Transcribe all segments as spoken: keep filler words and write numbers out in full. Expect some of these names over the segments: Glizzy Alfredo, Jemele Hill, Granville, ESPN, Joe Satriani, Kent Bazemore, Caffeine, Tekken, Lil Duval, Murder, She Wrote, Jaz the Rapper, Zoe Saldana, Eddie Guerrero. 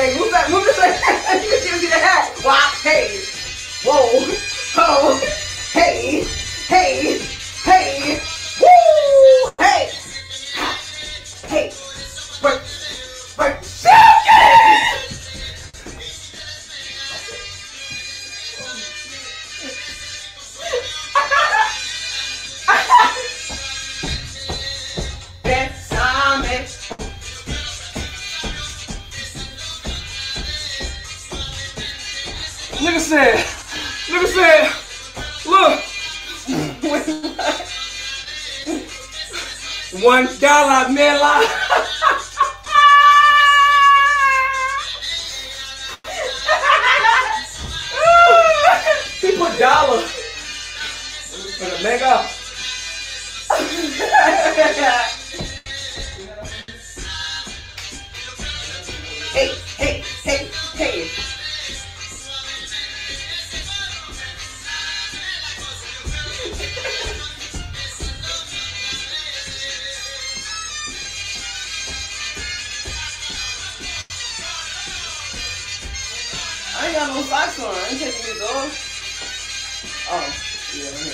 Hey, move that, move this way. You can give me the hat. Wow. Hey. Whoa. Oh. Hey. Hey. Hey. Woo. Hey. Hey. Work. Work. Nigga said, nigga said, look, one dollar, man, lie. He put dollar in the mega. Hey, hey, hey, hey. I ain't got no socks on. I ain't taking these off. Oh, yeah, I'm here.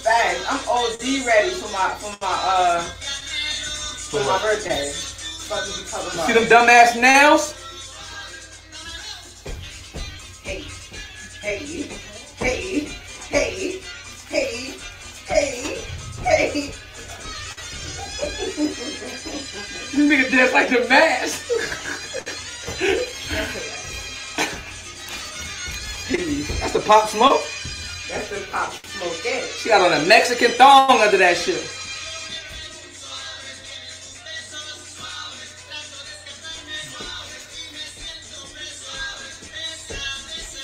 Facts. I'm O D ready for my for my uh for my birthday. Fuck you talking about? See them dumbass nails? Hey, hey, hey, hey. Hey, hey, hey. This nigga dance like the mask. Hey, that's the Pop Smoke? That's the Pop Smoke, yeah. She got on a Mexican thong under that shit.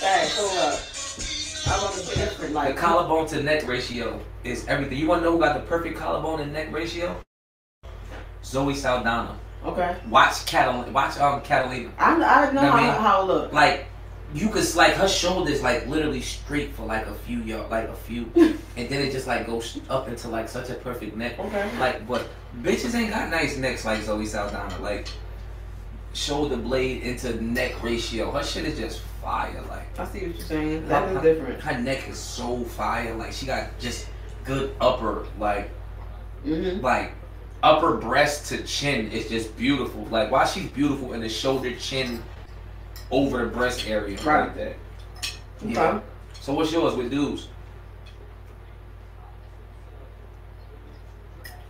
Alright, hold up. Like the collarbone to neck ratio is everything. You want to know who got the perfect collarbone and neck ratio? Zoe Saldana. Okay. Watch Catalina. Watch um Catalina. I I know, know how, I mean? how it looks. Like you could like her shoulders like literally straight for like a few yards, like a few, and then it just like goes up into like such a perfect neck. Okay. Like but bitches ain't got nice necks like Zoe Saldana. Like shoulder blade into neck ratio. Her shit is just fire. Like I see what you're saying. That her, is different. Her neck is so fire. Like she got just good upper, like mm-hmm. like upper breast to chin is just beautiful. Like why she's beautiful in the shoulder, chin, over the breast area, right? Like that. Okay. Yeah. So what's yours with dudes?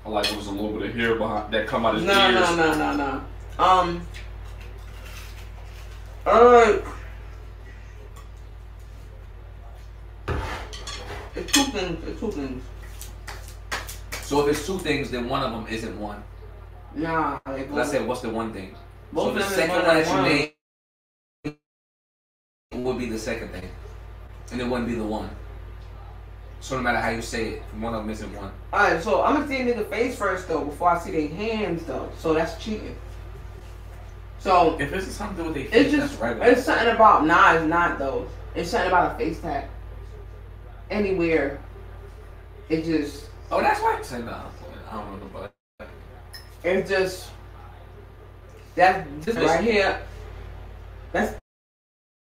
I like it was a little bit of hair behind that come out of his no, ears. No, no, no, no, no. Um. Uh. It's two things. It's two things. So if it's two things, then one of them isn't one. Nah. Like I said, what's the one thing? So the second one that you name would be the second thing, and it wouldn't be the one. So no matter how you say it, one of them isn't one. All right. So I'm gonna see a nigga face first though, before I see their hands though. So that's cheating. So if it's something with their face, it's just that's regular. It's something about nah, it's not though. It's something about a face tag. Anywhere, it just. Oh, that's why I said no. I don't know about that. It's just that this right here. That's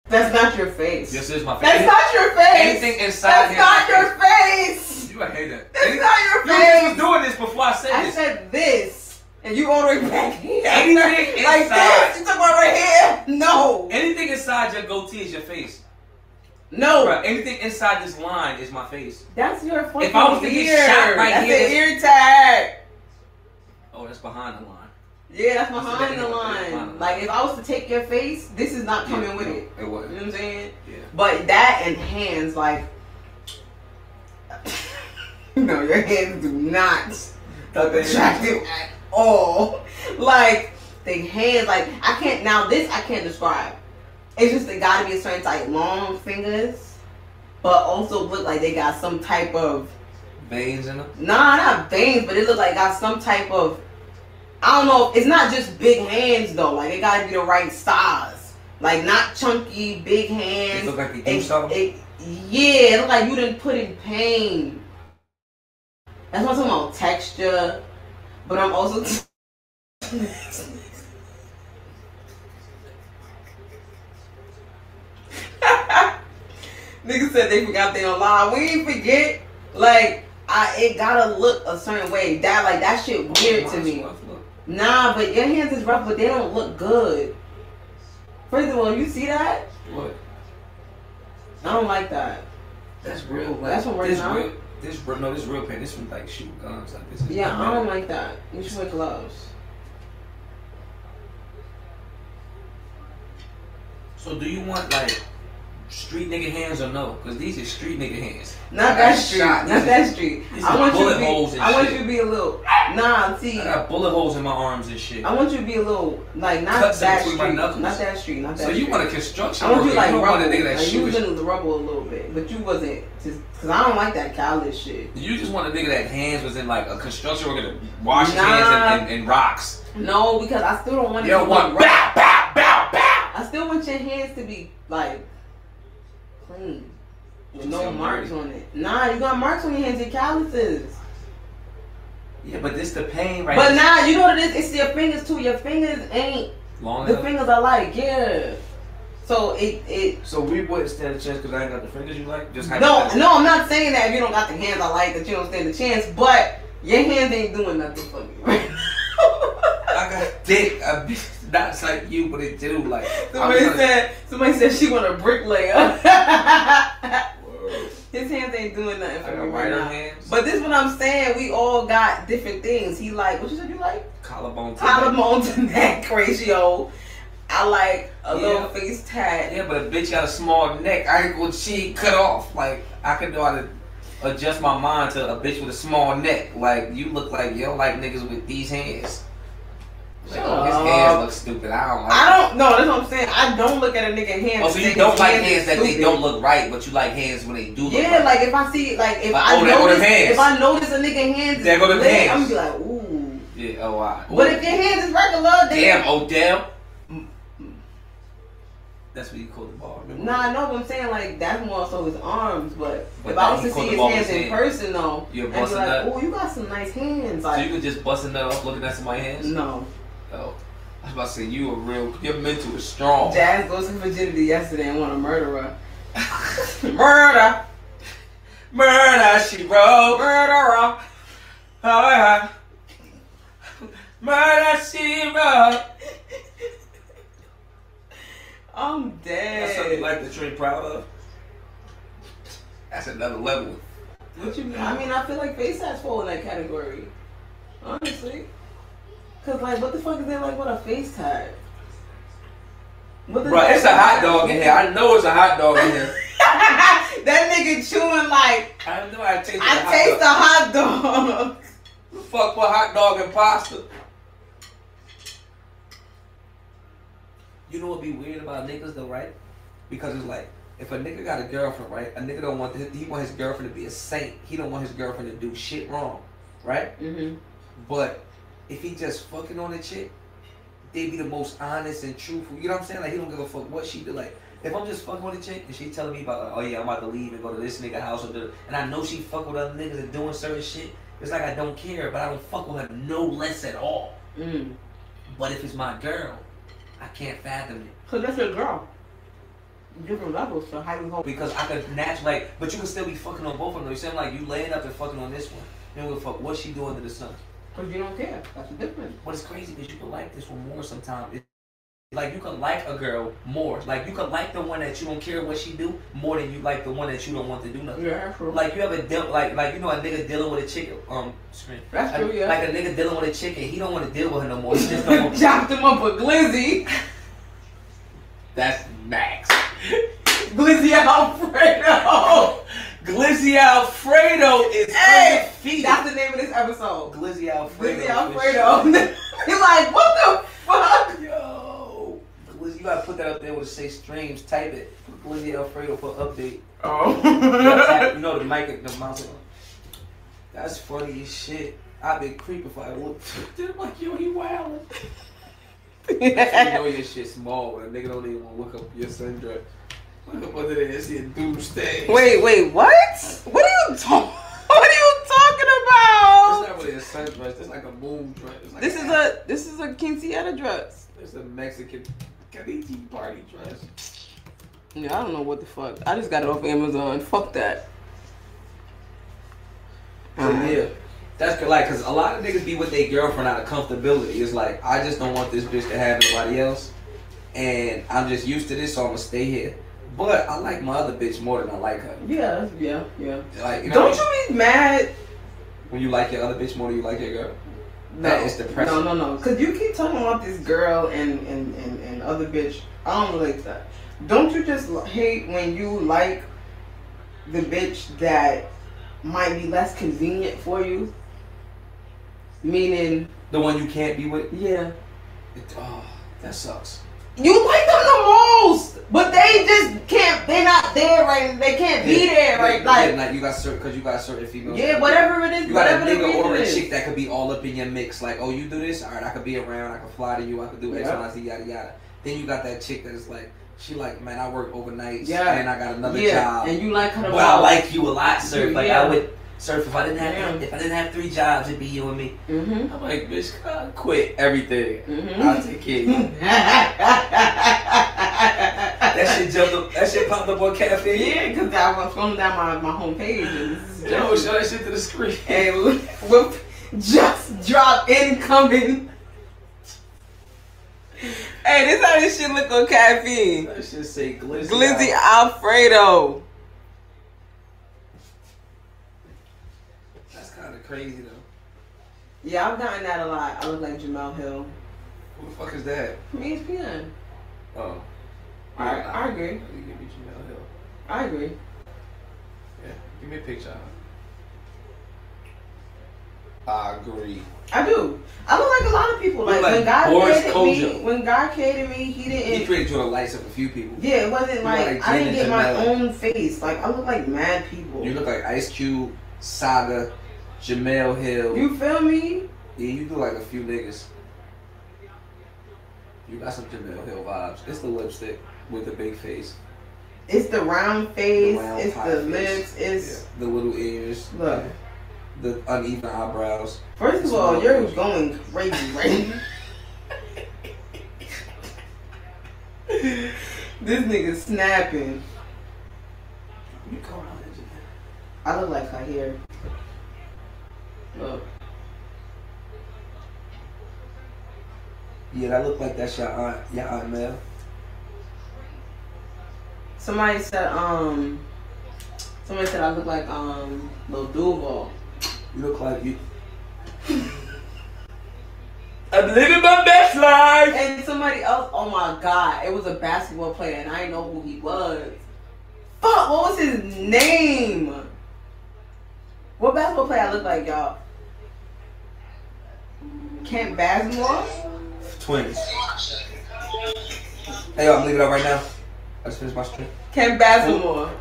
that's not your face. This is my face. That's not your face. Anything inside. That's here, not your face. You I hate that. That's Anything, not your face. You was doing this before I said I this. I said this, and you all the way back here. Anything like inside. This. You talking about right here? No. Anything inside your goatee is your face. No, bro, anything inside this line is my face. That's your fucking ear. If I was to get shot right that's here, that's the ear tag. Oh, that's behind the line. Yeah, that's behind, that's the, the, line. That's behind the line. Like if I was to take your face, this is not coming yeah, with no, it. It wasn't. You know what I'm saying? Yeah. But that and hands, like, no, your hands do not look attractive at all. Like the hands, like I can't. Now this I can't describe. It's just they gotta be a certain type long fingers, but also look like they got some type of veins in them. Nah, not veins, but it look like got some type of. I don't know. It's not just big hands though. Like it gotta be the right size. Like not chunky big hands. It look like they do something. It, Yeah, it looked like you didn't put in pain. That's what I'm talking about, texture. But I'm also t niggas said they forgot they don't lie. We ain't forget. Like, I it gotta look a certain way. That like that shit weird oh, to me. Rough, nah, but your hands is rough, but they don't look good. First of all, you see that? What? I don't like that. That's real. Like, that's what we're this real, this real, no, this real pain. This one's like shooting guns. Like this. Is yeah, I don't like that. You should wear gloves. So do you want like street nigga hands or no? Because these are street nigga hands. Not that street. Not that street. I want you to be. I want you to be a little. Nah, see. I got bullet holes in my arms and shit. I want you to be a little like not that street. Not that street. Not that street. So you want a construction? I want you like rubble. You was in the rubble a little bit, but you wasn't. Because I don't like that college shit. You just want a nigga that hands was in like a construction worker to wash his hands in rocks. No, because I still don't want. You don't want. Bow, bow, bow, bow. I still want your hands to be like. Clean. With no marks on it. Nah, you got marks on your hands and calluses. Yeah, but this the pain right But now, nah, you know what it is? It's your fingers too. Your fingers ain't long enough. The fingers are like, yeah. So it it So we wouldn't stand a chance because I ain't got the fingers you like? Just No, no, I'm not saying that if you don't got the hands I like that you don't stand a chance, but your hands ain't doing nothing for me right now. I got dick. I'm not like you, but it do like. Somebody gonna... said. Somebody said she want a bricklayer. His hands ain't doing nothing for me right now. But this is what I'm saying. We all got different things. He like what you said. You like collarbone to collarbone neck. to neck ratio. I like a yeah. little face tat. Yeah, but a bitch got a small neck. I ain't gonna cheat cut off. Like I can do how to adjust my mind to a bitch with a small neck. Like you look like you don't like niggas with these hands. Like, oh, his hands look stupid. I don't like I don't know. That's what I'm saying. I don't look at a nigga hands. Oh, so you don't like hands, hands that they don't look right, but you like hands when they do look yeah, right. Yeah, like if I see, like if like, I oh, notice, if I notice a nigga hands, there go the hands. I'm gonna be like, ooh. Yeah. Oh, wow. But if your hands is regular, damn. Oh, damn. That's what you call the ball. Remember? Nah, I know what I'm saying. Like that's more so his arms, but, but if I was to see his hands in person, though, you're busting that. Like, oh, you got some nice hands. Like, so you could just busting that up looking at somebody's hands? No. Oh, I was about to say you a real. Your mental is strong. Jazz goes to virginity yesterday and won a murderer. Murder, murder. She wrote murderer. Oh yeah, murder. She wrote. I'm dead. That's something like that you're proud of. That's another level. What you mean? I mean, I feel like face ass fall in that category. Honestly. Cause like, what the fuck is that like with a face tag? Bro, it's a hot dog in here. I know it's a hot dog in here. That nigga chewing like. I know I taste. I taste a hot dog. The fuck with hot dog and pasta. You know what be weird about niggas though, right? Because it's like, if a nigga got a girlfriend, right? A nigga don't want the, he want his girlfriend to be a saint. He don't want his girlfriend to do shit wrong, right? Mm-hmm. But if he just fucking on a chick, they be the most honest and truthful. You know what I'm saying? Like he don't give a fuck what she do. Like if I'm just fucking with a chick and she telling me about, like, oh yeah, I'm about to leave and go to this nigga house or do, and I know she fuck with other niggas and doing certain shit. It's like I don't care, but I don't fuck with her no less at all. Mm. But if it's my girl. I can't fathom it. Because that's your girl. Different levels, so how you hold. Because I could naturally, like, but you could still be fucking on both of them. You sound like you laying up and fucking on this one. You don't give a fuck what she do under the sun. Because you don't care. That's the difference. But it's crazy because you could like this one more sometimes. It's like you could like a girl more. Like you could like the one that you don't care what she do more than you like the one that you don't want to do nothing. Yeah, true. Like you have a deal, like like you know a nigga dealing with a chick. Um, that's true. Yeah. Like a nigga dealing with a chick and he don't want to deal with her no more. He just don't want to. Chopped him up with Glizzy. That's max. Glizzy Alfredo. Glizzy Alfredo is hey, undefeated. That's the name of this episode. Glizzy Alfredo. Glizzy Alfredo. He's like, what the fuck, yo. You gotta put that up there with say streams. Type it. Glizzy Alfredo for update. Oh, type, you know the mic, the mountain. That's funny as shit. I've been creeping for like, like yo, he wildin'. You know your shit small, but a nigga don't even want to look up your sundress. What it is, you doomsday. Wait, wait, what? What are you talking? What are you talking about? It's not really a sun dress. It's like a moon dress. Like this a is hat. a this is a quinceañera dress. It's a Mexican caliche party dress. Yeah, I don't know what the fuck. I just got it off Amazon. Fuck that. So, yeah, that's like because a lot of niggas be with their girlfriend out of comfortability. It's like I just don't want this bitch to have anybody else, and I'm just used to this, so I'm gonna stay here. But I like my other bitch more than I like her. Yeah, yeah, yeah. Like, you know, don't you be mad when you like your other bitch more than you like your girl? No, that is depressing. No, no, no. Cause you keep talking about this girl and and and, and other bitch. I don't relate to that. Don't you just hate when you like the bitch that might be less convenient for you? Meaning the one you can't be with. Yeah. It, oh, that sucks. You like them the most, but they just can't. They're not there right. They can't yeah, be there right. Like, like you got certain, cause you got certain females. Yeah, whatever it is. You got whatever a nigga or a chick that could be all up in your mix. Like, oh, you do this, all right, I could be around, I could fly to you, I could do X, Y, Z, yada yada. Then you got that chick that's like, she like, man, I work overnight, yeah, and I got another yeah. job. And you like her, but I like you a lot, sir. Like yeah. I would. Surf, if I didn't have yeah. if I didn't have three jobs, it'd be you and me. Mm-hmm. I'm like, bitch, I quit everything. Mm-hmm. I'll take care of you. That shit jumped up, that shit popped up on Caffeine. Yeah, because I was going down my, my homepage and this is yo, show that shit to the screen. And we'll just drop incoming. Hey, this how this shit look on Caffeine. That shit say Glizzy. Glizzy Alfredo. Crazy though. Yeah, I've gotten that a lot. I look like Jemele Hill. Who the fuck is that? From E S P N. Oh. I, I, I agree. You give me Jemele Hill. I agree. Yeah, give me a picture. I agree. I do. I look like a lot of people. Like, like when God Boris created Kojo. me, when God created me, he didn't. He created you the lights of a few people. Yeah, it wasn't like, like I didn't get my own face. Like I look like mad people. You look like Ice Cube, Saga, Jemele Hill. You feel me? Yeah, you do like a few niggas. You got some Jemele Hill vibes. It's the lipstick with the big face. It's the round face. The round it's the lips. Face. It's yeah. the little ears. Look. Yeah. The uneven eyebrows. First of all, you're crazy. going crazy, right? This nigga snapping. You call her Jemele. I look like her here. Look. Yeah, that look like that's your aunt, your aunt Mel. Somebody said, um, somebody said I look like um, Lil Duval. You look like you. I'm living my best life. And somebody else, oh my God, it was a basketball player, and I didn't know who he was. Fuck, what was his name? What basketball player I look like, y'all? Kent Bazemore? Twins. Hey, y'all, I'm leaving it up right now. I just finished my stream. Kent Bazemore.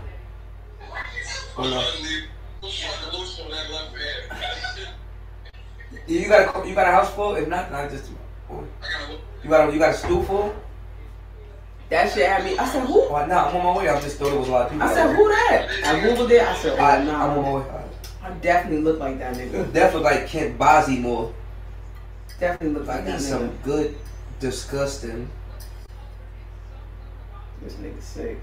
Oh, no. You got a you got a house full? If not, not just you got a you got a stool full. That shit had me. I said who? Oh, nah, I'm on my way. I just thought it was a lot of people. I said who that? I googled it. I said oh, right, nah, I'm on my way. Right. I definitely look like that nigga. You definitely like Kent Bazemore. Definitely look like I that nigga. Some good, disgusting. This nigga sick.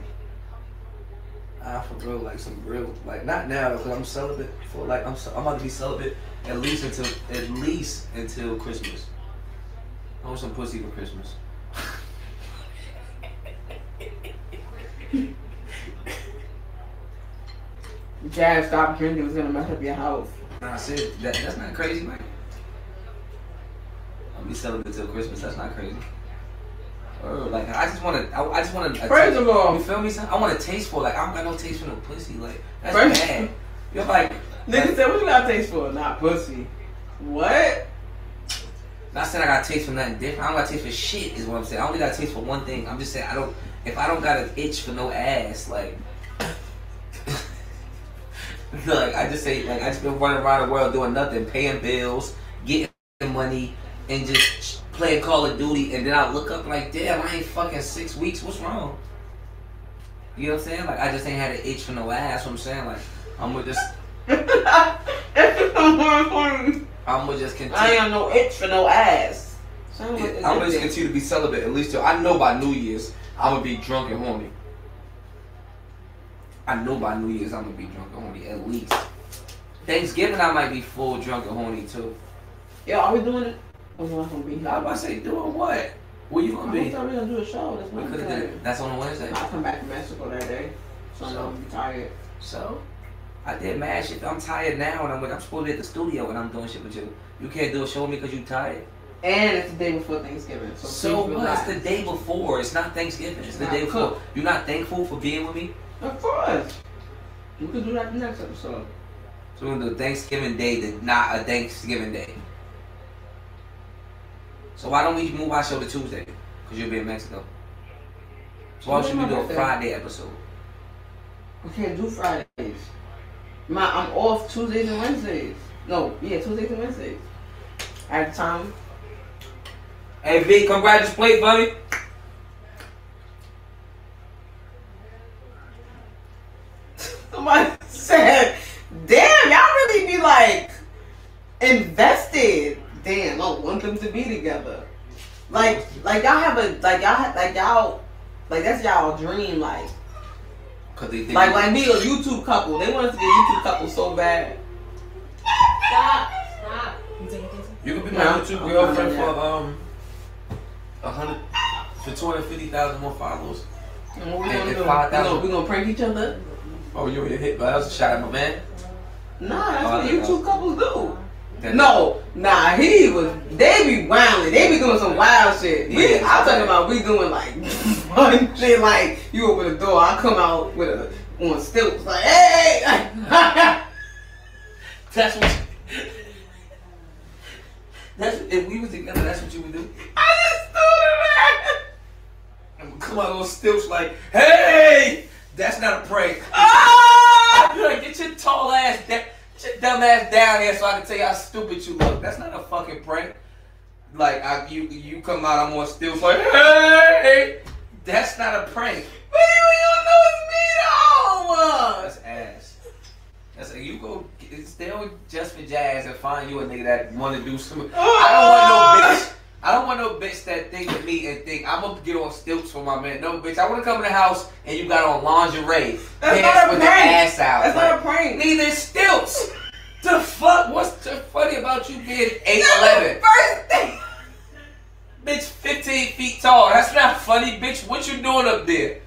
I for real like some real like not now because I'm celibate for like I'm I'm about to be celibate at least until at least until Christmas. I want some pussy for Christmas. Jazz, stop drinking. It's gonna mess up your house. Nah, sis, that, that's not crazy, man. I'll be celibate till Christmas. That's not crazy. Or like, I just wanna, I, I just wanna. First of all, you feel me? Son? I want a taste for. Like, I don't got no taste for no pussy. Like, that's first, bad. You're like, nigga like, said, what you got taste for? Not pussy. What? Not saying I got taste for nothing different. I don't got taste for shit. Is what I'm saying. I only got taste for one thing. I'm just saying I don't. If I don't got an itch for no ass, like. Like I just say, like I just been running around the world doing nothing, paying bills, getting money, and just playing Call of Duty. And then I look up like, damn, I ain't fucking six weeks. What's wrong? You know what I'm saying? Like, I just ain't had an itch from the last. That's what I'm saying. Like, I'm gonna just. That's more important. I'm gonna just continue. I ain't no itch for no ass. So I'm, yeah, I'm gonna just continue to be celibate at least till I know by New Year's I'm gonna be drunk and horny. I know by New Year's I'm gonna be drunk and horny at least. Thanksgiving I might be full drunk and horny too. Yo, are we doing it? I'm not gonna be here. I was about to say doing what? Where you gonna be? I thought we gonna do a show. That's what we could have. That's on Wednesday. I come back from Mexico that day, so, so I'm gonna be tired. So. I did mad shit. I'm tired now, and I'm like, I'm supposed to be at the studio when I'm doing shit with you. You can't do a show with me because you tired. And it's the day before Thanksgiving. So, so what? It's the day before. It's not Thanksgiving. It's the day before. You're not thankful for being with me? Of course. You can do that in the next episode. So we're going to do Thanksgiving Day, not a Thanksgiving Day. So why don't we move our show to Tuesday? Because you'll be in Mexico. So why should we do a Friday episode? We can't do Fridays. My, I'm off Tuesdays and Wednesdays. No, yeah, Tuesdays and Wednesdays. At the time. Hey, V, come grab this plate, buddy. Somebody said, damn, y'all really be like invested. Damn, I want them to be together. Like, like y'all have a, like y'all, like y'all, like that's y'all dream, like. They like, like me, a YouTube couple. They want us to be a YouTube couple so bad. Stop, stop. You could be my no, YouTube girlfriend for um, a hundred, for two hundred fifty thousand more followers. And what we and, gonna and do? five thousand. We gonna prank each other? Oh, you already hit, but that was a shot at my man. Nah, that's oh, what YouTube couples do. That no, nah, he was. They be wilding. They be doing some wild shit. We, yeah, I'm talking about we doing like fun shit. Like you open the door, I come out with a on stilts. Like hey, that's what. That's if we was together. That's what you would do. I just do that. Come out on stilts. Like hey, that's not a prank. Ah, you like, get your tall ass down. Get your dumb ass down here so I can tell you how stupid you look. That's not a fucking prank. Like, I, you you come out, I'm on stilts like, hey! That's not a prank. But you don't know it's me, though! That's ass. That's like, you go, stay on Just for Jazz and find you a nigga that want to do something. I don't want no bitch. I don't want no bitch that think of me and think, I'm going to get on stilts for my man. No, bitch, I want to come in the house and you got on lingerie. That's not a with prank. Ass out. That's like, not a prank. Neither stilts. The fuck? What's so funny about you being eight eleven? First thing. Bitch, fifteen feet tall. That's not funny, bitch. What you doing up there?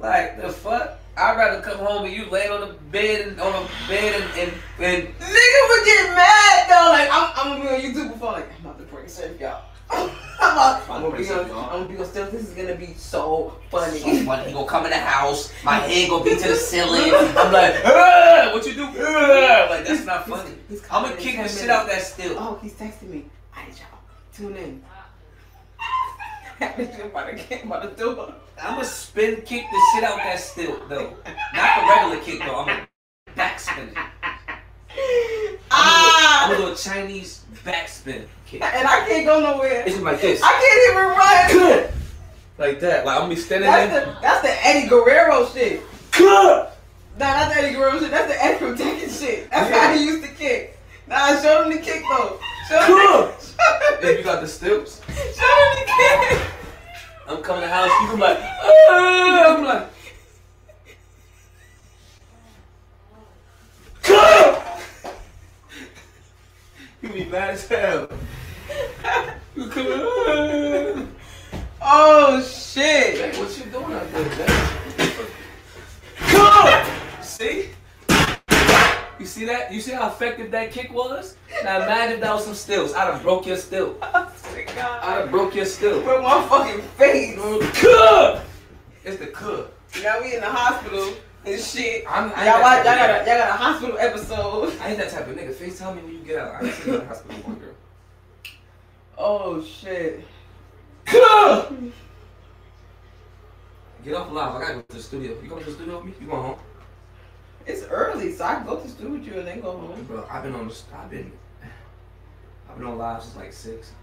Like, the fuck? I'd rather come home and you lay on the bed and on the bed and, and, and nigga would get mad though. Like I'm, I'm gonna be on YouTube before. Like I'm about to prank surf y'all. I'm, about, I'm, I'm gonna be on. I'm gonna be on still. This is gonna be so funny. So funny. You gonna come in the house. My head gonna be to the ceiling. I'm like, ah, what you do? Ah. Like that's not funny. He's, he's I'm gonna kick the shit out that still. Oh, he's texting me. I need y'all tune in. I'ma spin kick the shit out that still though. Not the regular kick though, I'ma backspin it. Ah! I'm a little Chinese backspin kick. And I can't go nowhere. It's like this. I can't even run. Good. Like that. Like I'm gonna be standing that's there. The, that's the Eddie Guerrero shit. Good. Nah, that's the Eddie Guerrero shit. That's the Eddie from Tekken shit. That's yeah. How he used to kick. Nah, show him the kick though. Show if you got the stilts, I'm coming to the house. You can be like, oh, I'm like, come. You be mad as hell. You come oh. oh shit! Hey, what you doing out there, man? Come. See? You see that? You see how effective that kick was? Now imagine if that was some stills. I'd have broke your still. Oh my God. I'd have broke your still. With my fucking face. Cuh! It's the cuh. Now we in the hospital and shit. Y'all got, got, got a hospital episode. I ain't that type of nigga. FaceTime me when you get out. I ain't seen that hospital one girl. Oh shit. Cuh! Get off live. I gotta go to the studio. You going to the studio with me? You going home? It's early, so I can go to school with you and then go home. Bro, I've been on the, I've been, I've been on live since like six.